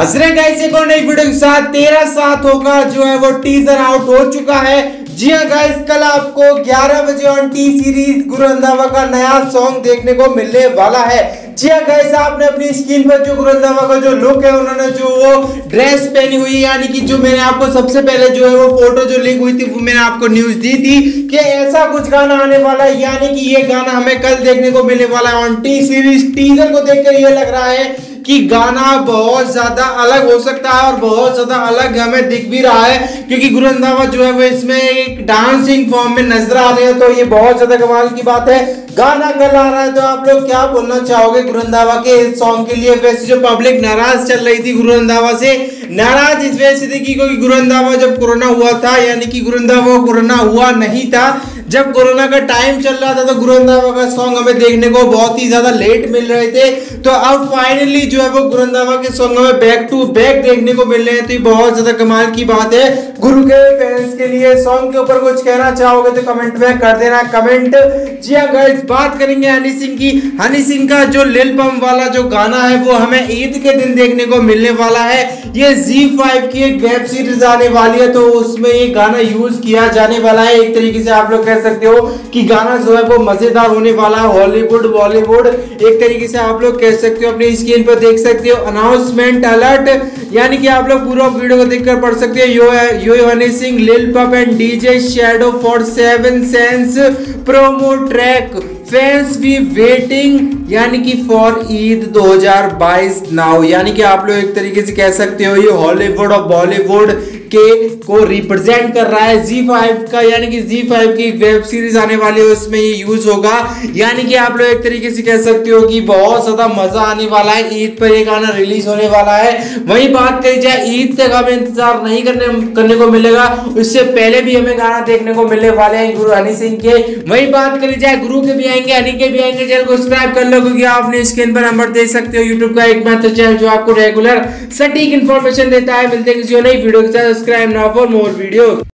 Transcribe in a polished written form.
हसरे guys एक और नई वीडियो के साथ 13/7 होगा जो है वो टीजर आउट हो चुका है। जी हाँ गाइस, कल आपको 11 बजे on T series Guru Randhawa का नया सॉन्ग देखने को मिलने वाला है। जी हाँ गाइस, आपने अपनी स्क्रीन पर जो गुरु रंधावा का जो लुक है, उन्होंने जो वो ड्रेस पहनी हुई है, यानी कि जो मैंने आपको सबसे पहले जो है वो फोटो जो लिंक हुई थी वो मैंने आपको न्यूज दी थी कि ऐसा कुछ गाना आने वाला है, यानी कि ये गाना हमें कल देखने को मिलने वाला है ऑन टी सीरीज। टीजर को देखकर ये लग रहा है कि गाना बहुत ज्यादा अलग हो सकता है और बहुत ज्यादा अलग हमें दिख भी रहा है, क्योंकि गुरु रंधावा जो है वो इसमें एक डांसिंग फॉर्म में नजर आ रहे हैं, तो ये बहुत ज्यादा कमाल की बात है। गाना कल आ रहा है, तो आप लोग क्या बोलना चाहोगे गुरु रंधावा के इस सॉन्ग के लिए? वैसे जो पब्लिक नाराज चल रही थी गुरु रंधावा से, नाराज इस वजह से थी क्योंकि गुरु रंधावा जब कोरोना हुआ था, यानी कि गुरु रंधावा कोरोना हुआ नहीं था, जब कोरोना का टाइम चल रहा था तो गुरु रंधावा का सॉन्ग हमें देखने को बहुत ही ज्यादा लेट मिल रहे थे। तो अब फाइनली जो है वो गुरु रंधावा के सॉन्ग हमें बैक टू बैक देखने को मिल रहे हैं, तो ये बहुत ज्यादा कमाल की बात है। गुरु के फैंस के लिए सॉन्ग के ऊपर कुछ कहना चाहोगे तो कमेंट में कर देना कमेंट। जी हाँ गाइस, बात करेंगे हनी सिंह की। हनी सिंह का जो लिल पम्प वाला जो गाना है वो हमें ईद के दिन देखने को मिलने वाला है। ये ZEE5 की एक वेब सीरीज आने वाली है, तो उसमें ये गाना यूज किया जाने वाला है। एक तरीके से आप लोग सकते हो कि गाना जो है वो मजेदार होने वाला है। हॉलीवुड बॉलीवुड एक तरीके से आप लोग कह सकते हो, अपनी स्क्रीन पर देख सकते हो अनाउंसमेंट अलर्ट, यानी कि आप लोग पूरा वीडियो को देखकर पढ़ सकते हो। यो यो हनी सिंह लिल पप and DJ Shadow for 7 sense promo track fans भी वेटिंग, यानी कि फॉर ईद 2022 नाउ, यानी कि आप लोग एक तरीके से कह सकते हो ये हॉलीवुड और बॉलीवुड के को रिप्रेजेंट कर रहा है। ZEE5 का, यानी कि ZEE5 की वेब सीरीज आने वाली है, उसमें ये यूज होगा, यानी कि आप लोग एक तरीके से कह सकते हो कि बहुत ज्यादा मजा आने वाला है। ईद पर ये गाना रिलीज होने वाला है। वही बात कही जाए, ईद तक हमें इंतजार नहीं करने को मिलेगा, उससे पहले भी हमें गाना देखने को मिलने वाले हैं गुरु हनी सिंह के। वही बात करी जाए, गुरु के भी आएंगे, हनी के भी आएंगे। चैनल को सब्सक्राइब कर लो, क्योंकि आप अपने स्क्रीन पर नंबर देख सकते हो। यूट्यूब का एकमात्र चैनल जो आपको रेगुलर सटीक इन्फॉर्मेशन देता है। मिलते हैं किसी नई वीडियो के साथ। subscribe now for more videos।